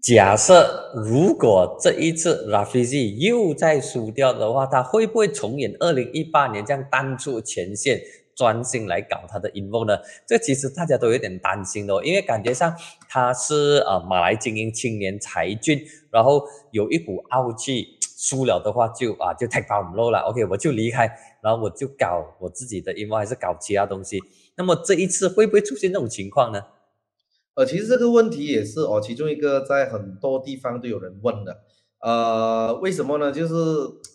假设如果这一次拉菲兹又再输掉的话，他会不会重演2018年这样淡出前线，专心来搞他的 invo 呢？这其实大家都有点担心的、因为感觉上他是马来精英青年才俊，然后有一股傲气，输了的话就就 take down low 了 ，OK 我就离开，然后我就搞我自己的 invo 还是搞其他东西。那么这一次会不会出现这种情况呢？其实这个问题也是其中一个在很多地方都有人问的，为什么呢？就是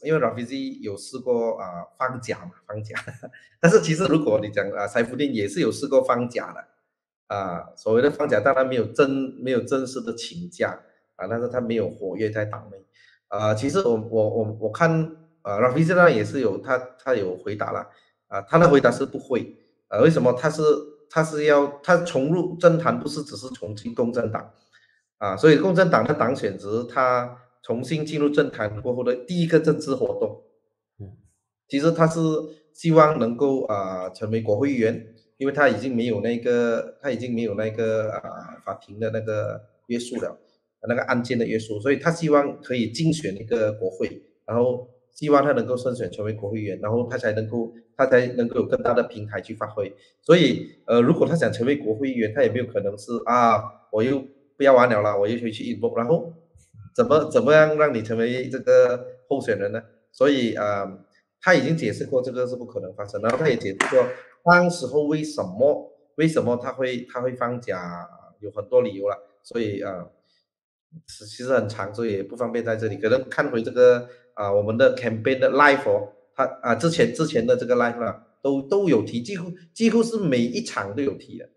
因为拉菲兹有试过放假嘛，但是其实如果你讲塞夫丁也是有试过放假的，所谓的放假当然没有正式的请假但是他没有活跃在党内，其实我看拉菲兹呢也是有他有回答了，他的回答是不会，为什么他重入政坛不是只是重新共政党所以共政党的党选只他重新进入政坛过后的第一个政治活动，其实他是希望能够成为国会议员，因为他已经没有那个法庭的那个约束了，那个案件的约束，所以他希望可以竞选一个国会，然后希望他能够胜选成为国会议员，然后他才能够有更大的平台去发挥。所以如果他想成为国会议员，他也没有可能是我又不要玩了啦，我又回去 invoke， 然后怎么样让你成为这个候选人呢？所以他已经解释过这个是不可能发生，然后他也解释过当时候为什么他会放假，有很多理由了，所以其实很长，所以也不方便在这里。可能看回这个我们的 campaign 的 live 之前的这个 live 都有提，几乎是每一场都有提的。